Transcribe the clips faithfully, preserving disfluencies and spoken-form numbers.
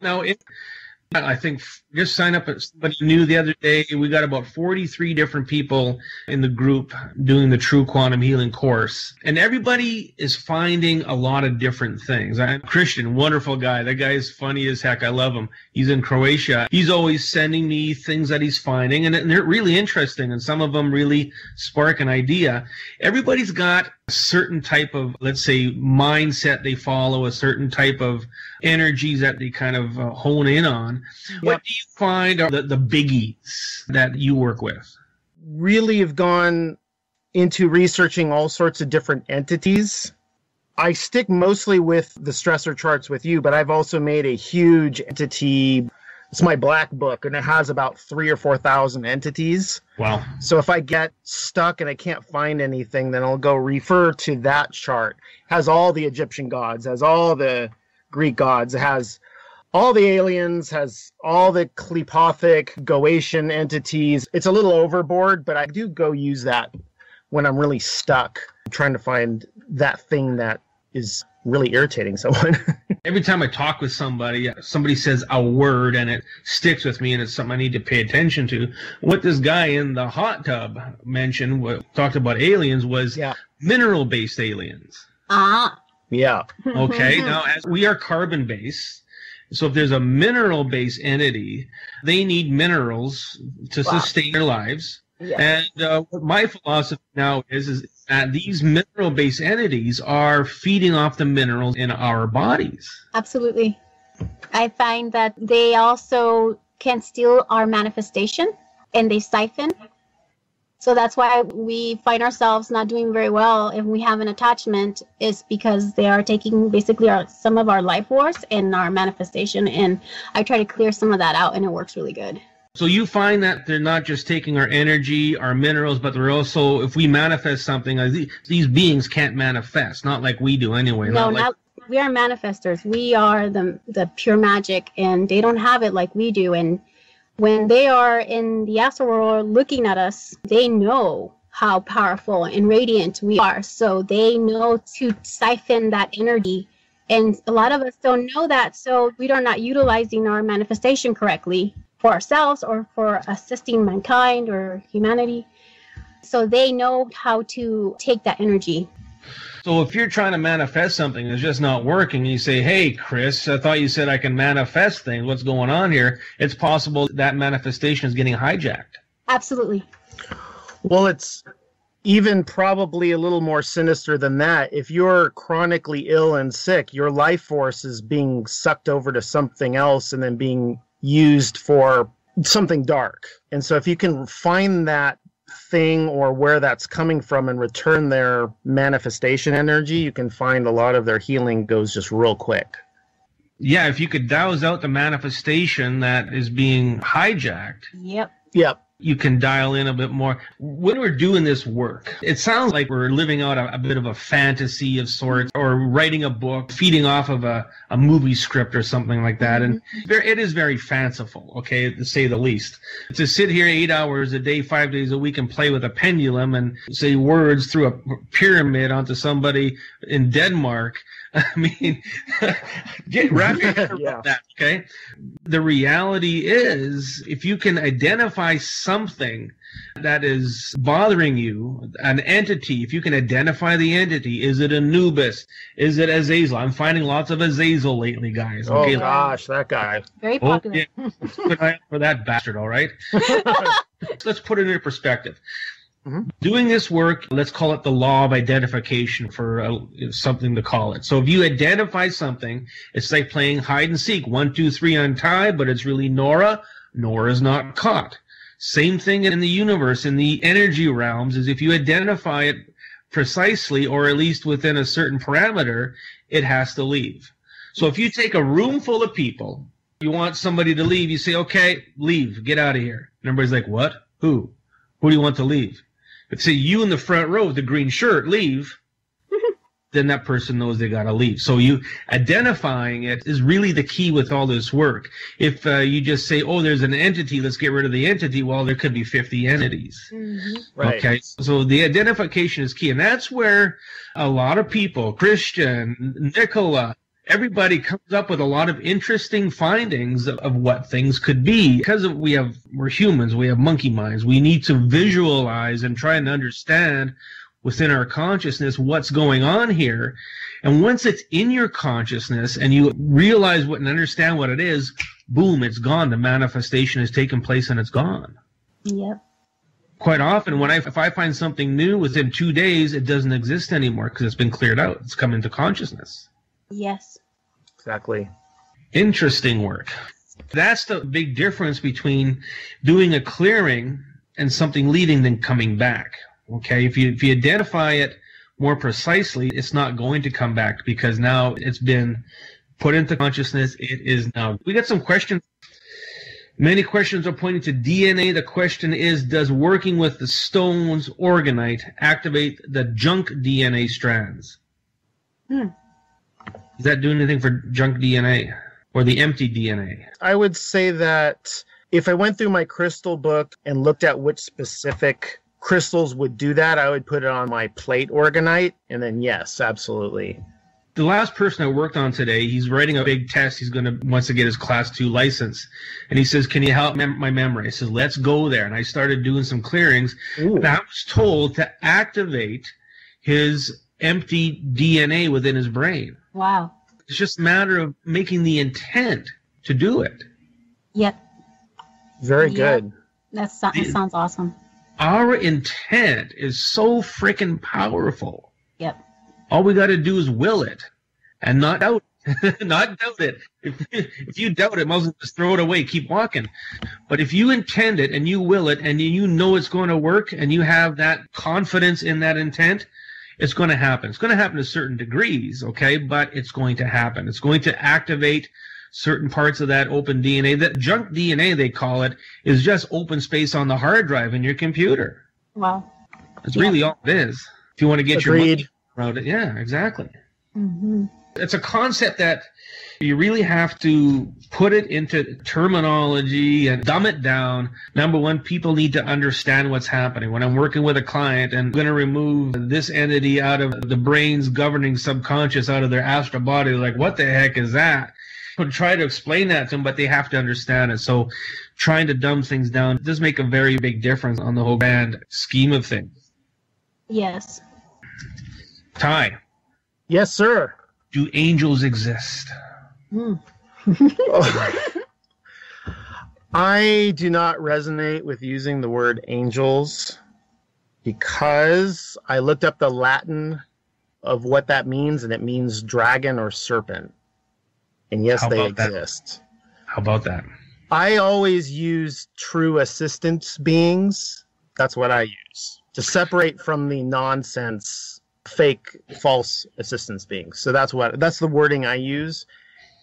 Now, it, I think just sign up at somebody new the other day. We got about forty-three different people in the group doing the True Quantum Healing course. And everybody is finding a lot of different things. I'm Christian, wonderful guy. That guy is funny as heck. I love him. He's in Croatia. He's always sending me things that he's finding. And they're really interesting. And some of them really spark an idea. Everybody's got a certain type of, let's say, mindset they follow, a certain type of energies that they kind of uh, hone in on. Yep. What do you find are the, the biggies that you work with? Really have gone into researching all sorts of different entities. I stick mostly with the stressor charts with you, but I've also made a huge entity. It's my black book, and it has about three or four thousand entities. Wow. So if I get stuck and I can't find anything, then I'll go refer to that chart. It has all the Egyptian gods, has all the Greek gods, it has all the aliens, has all the Klippothic, Goetian entities. It's a little overboard, but I do go use that when I'm really stuck, trying to find that thing that is really irritating someone. Every time I talk with somebody, somebody says a word and it sticks with me and it's something I need to pay attention to. What this guy in the hot tub mentioned, what talked about aliens, was yeah. mineral-based aliens. Ah. Uh-huh. Yeah. Okay. Now, as we are carbon-based, so if there's a mineral-based entity, they need minerals to wow. sustain their lives. Yes. And uh, what my philosophy now is, is that these mineral-based entities are feeding off the minerals in our bodies. Absolutely. I find that they also can steal our manifestation, and they siphon. So that's why we find ourselves not doing very well if we have an attachment, is because they are taking basically our, some of our life force and our manifestation. And I try to clear some of that out, and it works really good. So you find that they're not just taking our energy, our minerals, but they're also, if we manifest something, these beings can't manifest, not like we do anyway. No, not like not, we are manifestors. We are the, the pure magic, and they don't have it like we do. And when they are in the afterworld looking at us, they know how powerful and radiant we are. So they know to siphon that energy. And a lot of us don't know that. So we are not utilizing our manifestation correctly for ourselves or for assisting mankind or humanity. So they know how to take that energy. So if you're trying to manifest something that's just not working, and you say, hey, Chris, I thought you said I can manifest things. What's going on here? It's possible that manifestation is getting hijacked. Absolutely. Well, it's even probably a little more sinister than that. If you're chronically ill and sick, your life force is being sucked over to something else and then being used for something dark. And so if you can find that thing or where that's coming from and return their manifestation energy, you can find a lot of their healing goes just real quick. Yeah, if you could douse out the manifestation that is being hijacked. Yep. Yep. You can dial in a bit more. When we're doing this work, it sounds like we're living out a, a bit of a fantasy of sorts, or writing a book, feeding off of a, a movie script or something like that. And it is very fanciful, okay, to say the least. To sit here eight hours a day, five days a week, and play with a pendulum and say words through a pyramid onto somebody in Denmark, I mean, get wrap your head around that, okay? The reality is, if you can identify something that is bothering you, an entity, if you can identify the entity, is it Anubis? Is it Azazel? I'm finding lots of Azazel lately, guys. Oh, okay, gosh, like, that guy. Very popular. Oh, yeah. Let's put an eye out for that bastard, all right? Let's put it into perspective. Mm-hmm. Doing this work, let's call it the law of identification, for uh, something to call it. So if you identify something, it's like playing hide and seek. One, two, three, untie, but it's really Nora. Nora's not caught. Same thing in the universe, in the energy realms, is if you identify it precisely, or at least within a certain parameter, it has to leave. So if you take a room full of people, you want somebody to leave, you say, okay, leave, get out of here. And everybody's like, what? Who? Who do you want to leave? But say you in the front row with the green shirt leave, then that person knows they got to leave. So you identifying it is really the key with all this work. If uh, you just say, oh, there's an entity, let's get rid of the entity, well, there could be fifty entities. Mm-hmm. Right. Okay, so the identification is key. And that's where a lot of people, Christian, Nicola, everybody comes up with a lot of interesting findings of, of what things could be. Because we have, we're humans, we have monkey minds. We need to visualize and try and understand within our consciousness what's going on here. And once it's in your consciousness and you realize what and understand what it is, boom, it's gone. The manifestation has taken place and it's gone. Yep. Quite often, when I, if I find something new, within two days, it doesn't exist anymore because it's been cleared out. It's come into consciousness. Yes. Exactly. Interesting work. That's the big difference between doing a clearing and something leading than coming back. Okay, if you, if you identify it more precisely, it's not going to come back because now it's been put into consciousness. It is now. We got some questions. Many questions are pointing to D N A. The question is, does working with the stones organite activate the junk D N A strands? Hmm. Does that do anything for junk D N A or the empty D N A? I would say that if I went through my crystal book and looked at which specific crystals would do that, I would put it on my plate organite, and then yes, absolutely. The last person I worked on today, he's writing a big test. He's going to, wants to get his class two license. And he says, can you help mem my memory? I says, let's go there. And I started doing some clearings. Ooh. And I was told to activate his empty D N A within his brain. Wow. It's just a matter of making the intent to do it. Yep. Very yep. good. That so it sounds awesome. Our intent is so freaking powerful. Yep. All we got to do is will it and not doubt it. not doubt it. If, if you doubt it, might as well just throw it away, keep walking. But if you intend it and you will it and you know it's going to work and you have that confidence in that intent, it's going to happen. It's going to happen to certain degrees, okay, but it's going to happen. It's going to activate certain parts of that open D N A. That junk D N A, they call it, is just open space on the hard drive in your computer. Wow. That's yeah. really all it is. If you want to get Agreed. your money around it. Yeah, exactly. Mm-hmm. It's a concept that you really have to put it into terminology and dumb it down. Number one, people need to understand what's happening. When I'm working with a client and I'm going to remove this entity out of the brain's governing subconscious, out of their astral body, they're like, what the heck is that? I would try to explain that to them, but they have to understand it. So trying to dumb things down does make a very big difference on the whole grand scheme of things. Yes. Ty. Yes, sir. Do angels exist? Mm. I do not resonate with using the word angels because I looked up the Latin of what that means, and it means dragon or serpent. And yes, they exist. How about that? I always use true assistance beings. That's what I use to separate from the nonsense, fake, false assistance beings. So that's what, that's the wording I use.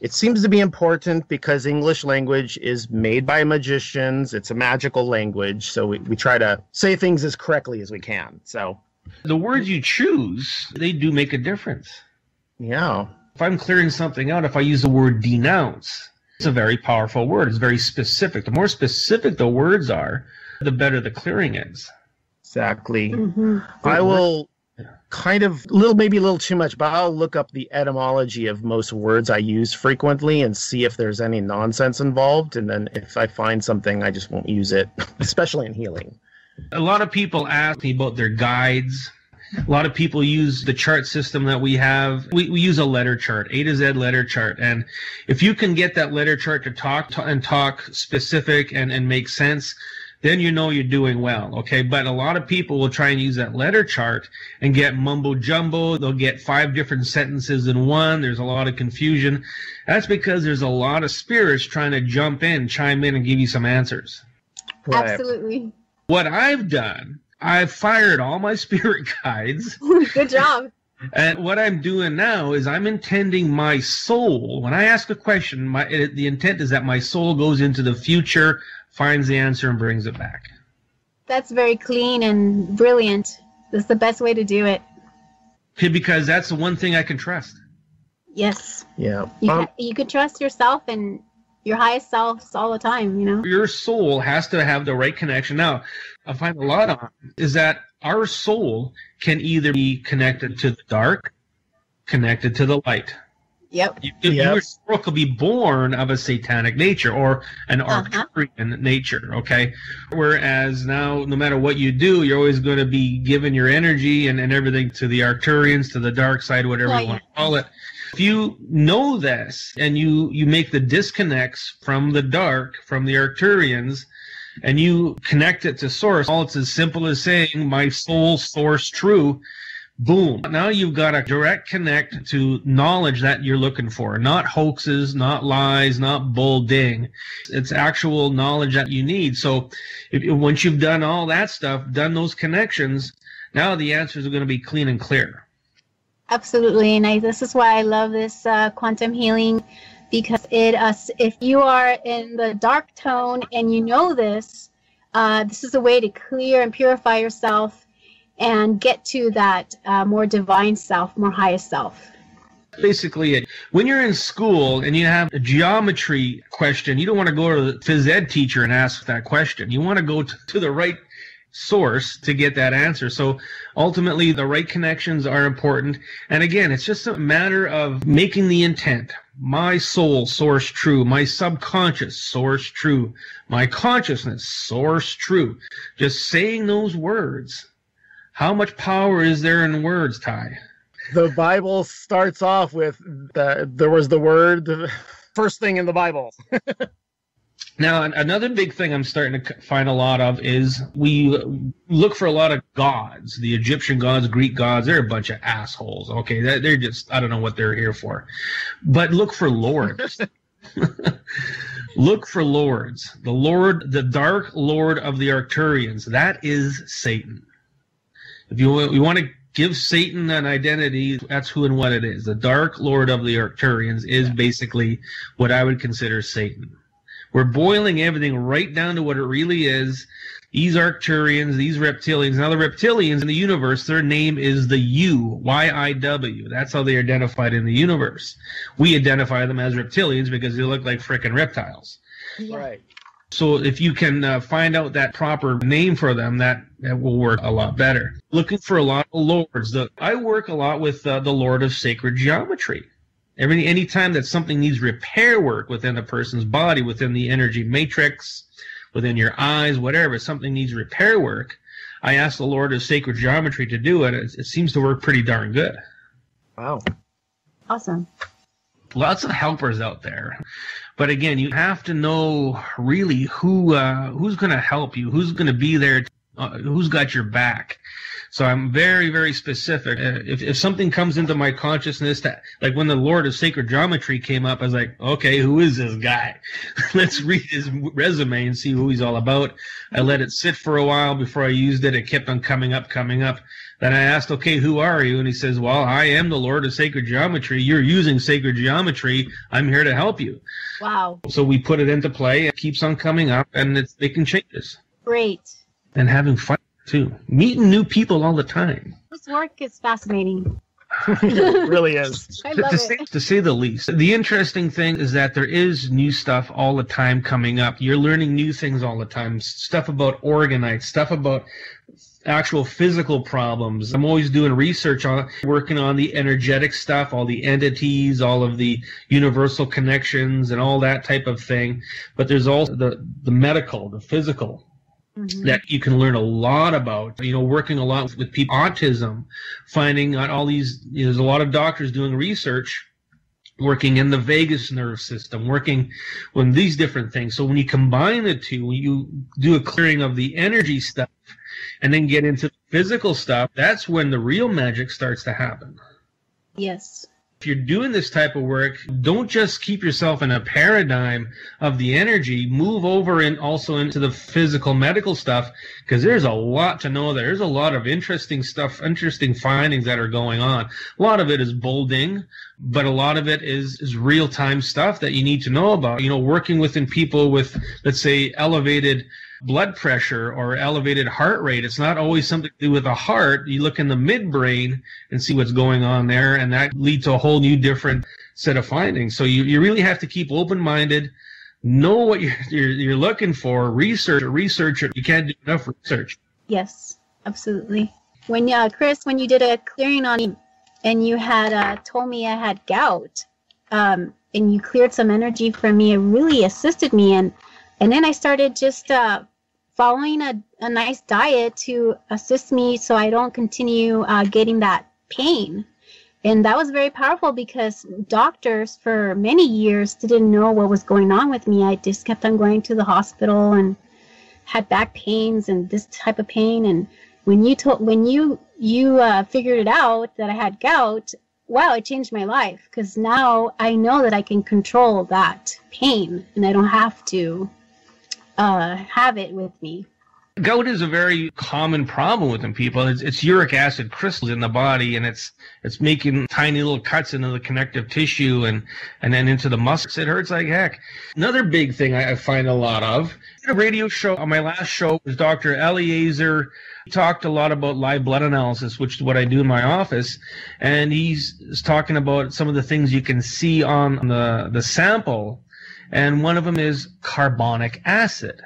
It seems to be important because English language is made by magicians. It's a magical language. So we, we try to say things as correctly as we can. So the words you choose, they do make a difference. Yeah. If I'm clearing something out, if I use the word denounce, it's a very powerful word. It's very specific. The more specific the words are, the better the clearing is. Exactly. Mm-hmm. I will kind of, little maybe a little too much, but I'll look up the etymology of most words I use frequently and see if there's any nonsense involved. And then if I find something, I just won't use it, especially in healing. A lot of people ask me about their guides. A lot of people use the chart system that we have. We, we use a letter chart, A to Z letter chart. And if you can get that letter chart to talk to, and talk specific and, and make sense, then you know you're doing well, okay? But a lot of people will try and use that letter chart and get mumbo-jumbo. They'll get five different sentences in one. There's a lot of confusion. That's because there's a lot of spirits trying to jump in, chime in, and give you some answers. Right. Absolutely. What I've done, I've fired all my spirit guides. Good job. And what I'm doing now is I'm intending my soul. When I ask a question, my, it, the intent is that my soul goes into the future, finds the answer, and brings it back. That's very clean and brilliant. That's the best way to do it. Because that's the one thing I can trust. Yes. Yeah. You, um, can, you can trust yourself and your highest selves all the time, you know? Your soul has to have the right connection. Now, I find a lot on is that our soul can either be connected to the dark, connected to the light. Yep. You, you yep. Your could be born of a satanic nature or an Arcturian uh-huh. nature, okay? Whereas now, no matter what you do, you're always going to be giving your energy and, and everything to the Arcturians, to the dark side, whatever right. you want to call it. If you know this and you, you make the disconnects from the dark, from the Arcturians, and you connect it to source, all it's as simple as saying, my soul source true, boom. Now you've got a direct connect to knowledge that you're looking for. Not hoaxes, not lies, not bull ding. It's actual knowledge that you need. So if, once you've done all that stuff, done those connections, now the answers are going to be clean and clear. Absolutely. And I, this is why I love this uh, quantum healing, because it uh, if you are in the dark tone and you know this, uh, this is a way to clear and purify yourself and get to that uh, more divine self, more highest self. Basically it. When you're in school and you have a geometry question, you don't want to go to the phys ed teacher and ask that question. You want to go to the right source to get that answer. So ultimately the right connections are important. And again, it's just a matter of making the intent. My soul, source true. My subconscious, source true. My consciousness, source true. Just saying those words. How much power is there in words, Ty? The Bible starts off with, the, there was the word, first thing in the Bible. Now, another big thing I'm starting to find a lot of is we look for a lot of gods. The Egyptian gods, Greek gods, they're a bunch of assholes. Okay, they're just, I don't know what they're here for. But look for lords. Look for lords. The Lord, the dark lord of the Arcturians, that is Satan. If you, you want to give Satan an identity, that's who and what it is. The dark lord of the Arcturians is basically what I would consider Satan. We're boiling everything right down to what it really is. These Arcturians, these Reptilians. Now, the Reptilians in the universe, their name is the U Y I W. That's how they are identified in the universe. We identify them as Reptilians because they look like frickin' reptiles. Right. So if you can uh, find out that proper name for them, that, that will work a lot better. Looking for a lot of lords. The, I work a lot with uh, the Lord of Sacred Geometry. Every any time that something needs repair work within a person's body, within the energy matrix, within your eyes, whatever, something needs repair work, I ask the Lord of Sacred Geometry to do it. It, it seems to work pretty darn good. Wow. Awesome. Lots of helpers out there. But again, you have to know really who uh, who's going to help you, who's going to be there, uh, who's got your back. So I'm very, very specific. Uh, if, if something comes into my consciousness, that, like when the Lord of Sacred Geometry came up, I was like, okay, who is this guy? Let's read his resume and see who he's all about. I let it sit for a while before I used it. It kept on coming up, coming up. Then I asked, okay, who are you? And he says, well, I am the Lord of Sacred Geometry. You're using Sacred Geometry. I'm here to help you. Wow. So we put it into play. It keeps on coming up, and it's making changes. Great. And having fun, too. Meeting new people all the time. This work is fascinating. It really is. I love to, to, say, it. to say the least. The interesting thing is that there is new stuff all the time coming up. You're learning new things all the time. Stuff about organites, stuff about actual physical problems. I'm always doing research on working on the energetic stuff, all the entities, all of the universal connections and all that type of thing. But there's also the, the medical, the physical. Mm-hmm. That you can learn a lot about, you know, working a lot with people, autism, finding out all these, you know, there's a lot of doctors doing research, working in the vagus nerve system, working on these different things. So when you combine the two, when you do a clearing of the energy stuff and then get into physical stuff, that's when the real magic starts to happen. Yes. If you're doing this type of work, don't just keep yourself in a paradigm of the energy. Move over and also into the physical medical stuff, because there's a lot to know there. There's a lot of interesting stuff, interesting findings that are going on. A lot of it is bolding, but a lot of it is, is real-time stuff that you need to know about. You know, working within people with, let's say, elevated blood pressure or elevated heart rate. It's not always something to do with the heart. You look in the midbrain and see what's going on there, and that leads to a whole new different set of findings. So you, you really have to keep open-minded, know what you're, you're, you're looking for, research it, research it. You can't do enough research. Yes, absolutely. When uh, Chris, when you did a clearing on me and you had uh, told me I had gout, um, and you cleared some energy from me. It really assisted me. And, and then I started just uh, following a, a nice diet to assist me so I don't continue uh, getting that pain. And that was very powerful because doctors for many years didn't know what was going on with me. I just kept on going to the hospital and had back pains and this type of pain. And when you told, when you you uh, figured it out that I had gout, wow, it changed my life because now I know that I can control that pain and I don't have to uh, have it with me. Gout is a very common problem within people. It's, it's uric acid crystals in the body, and it's it's making tiny little cuts into the connective tissue and, and then into the muscles. It hurts like heck. Another big thing I, I find a lot of, I did a radio show on my last show was Doctor Eliezer. He talked a lot about live blood analysis, which is what I do in my office, and he's, he's talking about some of the things you can see on the, the sample, and one of them is carbonic acid.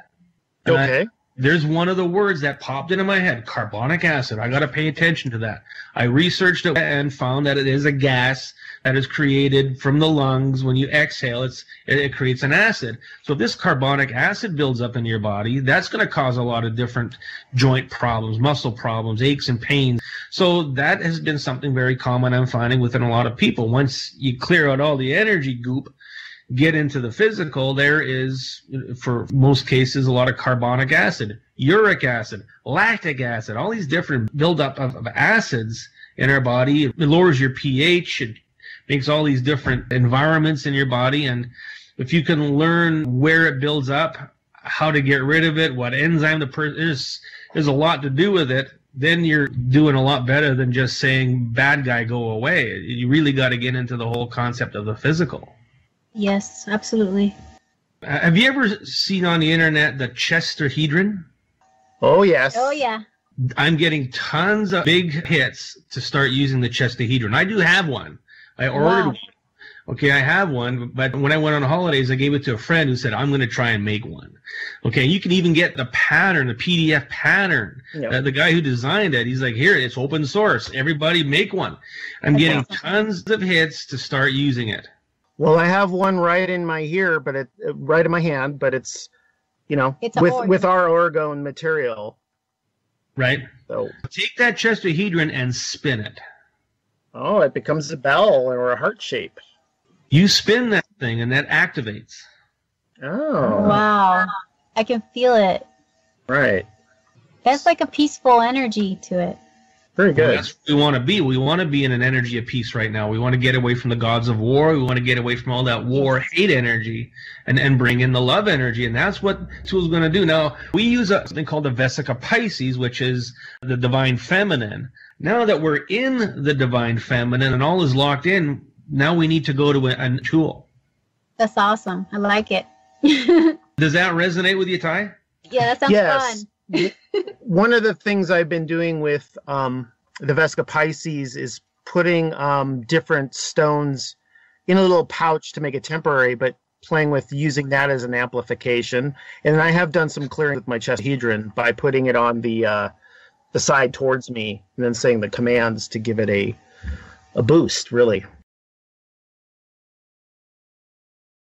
And okay. I, There's one of the words that popped into my head, carbonic acid. I got to pay attention to that. I researched it and found that it is a gas that is created from the lungs. When you exhale, it's, it, it creates an acid. So if this carbonic acid builds up in your body, that's going to cause a lot of different joint problems, muscle problems, aches and pains. So that has been something very common I'm finding within a lot of people. Once you clear out all the energy goop, get into the physical, there is, for most cases, a lot of carbonic acid, uric acid, lactic acid, all these different buildup of, of acids in our body. It lowers your pH. It makes all these different environments in your body. And if you can learn where it builds up, how to get rid of it, what enzyme the person, there's, there's a lot to do with it. Then you're doing a lot better than just saying, bad guy, go away. You really got to get into the whole concept of the physical. Yes, absolutely. Have you ever seen on the internet the Chestahedron? Oh, yes. Oh, yeah. I'm getting tons of big hits to start using the Chestahedron. I do have one. I ordered wow. one. Okay, I have one, but when I went on holidays, I gave it to a friend who said, I'm going to try and make one. Okay, you can even get the pattern, the P D F pattern. Yep. Uh, the guy who designed it, he's like, here, it's open source. Everybody make one. I'm That's getting awesome. tons of hits to start using it. Well, I have one right in my here, but it right in my hand, but it's, you know, it's with with our orgone material, right? So take that Chestahedron and spin it. Oh, it becomes a bell or a heart shape. You spin that thing, and that activates. Oh, wow! I can feel it. Right. That's like a peaceful energy to it. Very good. Well, that's what we want to be. We want to be in an energy of peace right now. We want to get away from the gods of war. We want to get away from all that war, hate energy, and, and bring in the love energy. And that's what this was going to do. Now, we use a, something called the Vesica Piscis, which is the divine feminine. Now that we're in the divine feminine and all is locked in, now we need to go to a, a tool. That's awesome. I like it. Does that resonate with you, Ty? Yeah, that sounds yes. fun. One of the things I've been doing with um, the Vesica Piscis is putting um, different stones in a little pouch to make it temporary, but playing with using that as an amplification. And I have done some clearing with my Chestahedron by putting it on the uh, the side towards me and then saying the commands to give it a a boost, really.